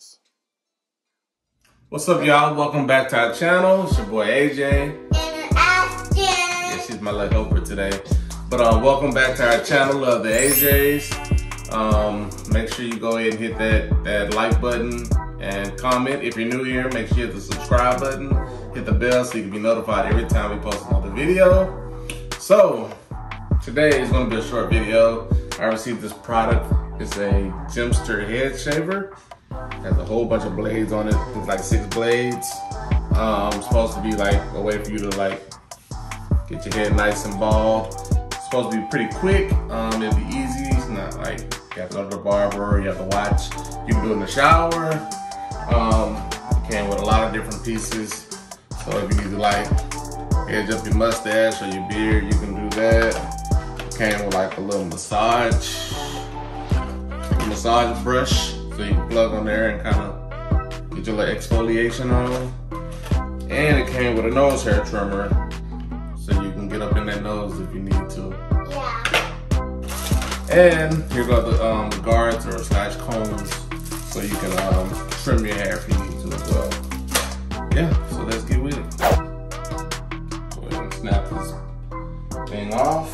please. What's up, y'all? Welcome back to our channel. It's your boy AJ. And Ashton. Yeah, she's my little helper today. But welcome back to our channel of the AJs. Make sure you go ahead and hit that like button and comment. If you're new here, make sure you hit the subscribe button. Hit the bell so you can be notified every time we post another video. So, today is going to be a short video. I received this product. It's a Jimster head shaver. Has a whole bunch of blades on it. It's like 6 blades. Supposed to be like a way for you to like get your head nice and bald. It's supposed to be pretty quick. It'll be easy. It's not like you have to go to the barber. You have to watch. You can do it in the shower. It came with a lot of different pieces. So if you need to like edge up your mustache or your beard, you can do that. Came with like a little massage brush, so you can plug on there and kind of get your little exfoliation on. And it came with a nose hair trimmer, so you can get up in that nose if you need to. Yeah. And here go the guards or slash combs, so you can trim your hair if you need to as well. Yeah, so let's get with it. Go ahead and snap this thing off.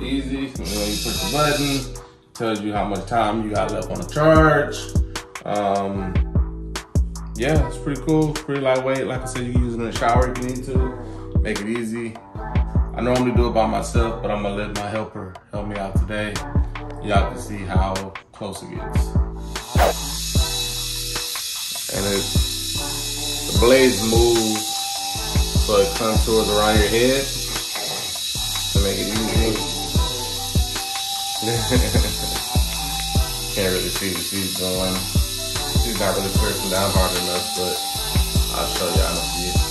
Easy, you know, you push the button, tells you how much time you got left on the charge. Yeah, it's pretty cool, it's pretty lightweight. Like I said, you can use it in the shower if you need to, make it easy. I normally do it by myself, but I'm gonna let my helper help me out today. Y'all can see how close it gets. And the blades move, so it contours around your head to make it easy. Can't really see what she's doing. She's not really pressing down hard enough, but I'll show y'all in a few.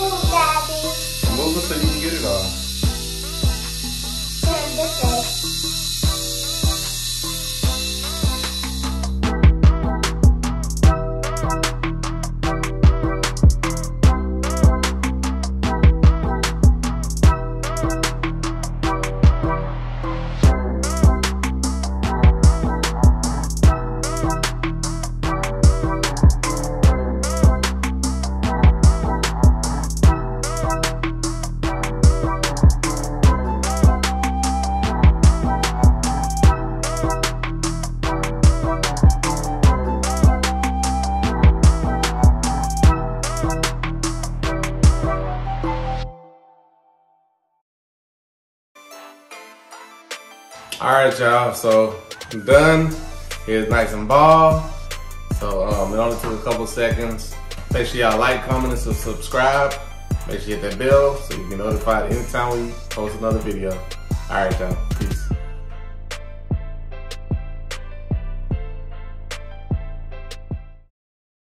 Move, Daddy. Move it so you can get it all. Turn this way. Alright y'all, so I'm done. It's nice and bald. So it only took a couple seconds. Make sure y'all like, comment, and subscribe. Make sure you hit that bell so you can be notified anytime we post another video. Alright y'all.